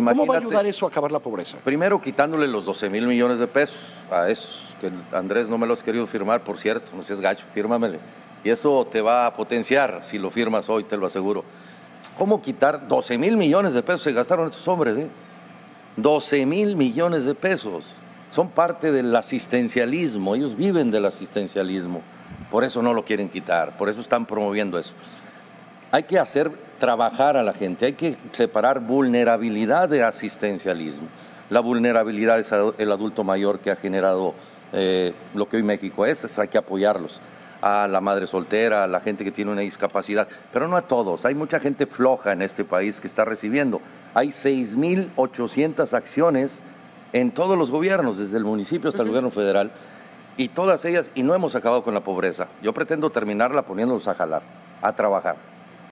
Imagínate, ¿cómo va a ayudar eso a acabar la pobreza? Primero, quitándole los 12,000 millones de pesos a esos, que Andrés no me los has querido firmar, por cierto, no seas gacho, fírmamele. Y eso te va a potenciar si lo firmas hoy, te lo aseguro. ¿Cómo quitar 12,000 millones de pesos? Se gastaron estos hombres, 12,000 millones de pesos. Son parte del asistencialismo, ellos viven del asistencialismo. Por eso no lo quieren quitar, por eso están promoviendo eso. Hay que hacer trabajar a la gente, hay que separar vulnerabilidad de asistencialismo. La vulnerabilidad es el adulto mayor que ha generado lo que hoy México es, hay que apoyarlos. A la madre soltera, a la gente que tiene una discapacidad, pero no a todos. Hay mucha gente floja en este país que está recibiendo. Hay 6,800 acciones en todos los gobiernos, desde el municipio hasta el gobierno federal, y todas ellas, y no hemos acabado con la pobreza. Yo pretendo terminarla poniéndolos a jalar, a trabajar.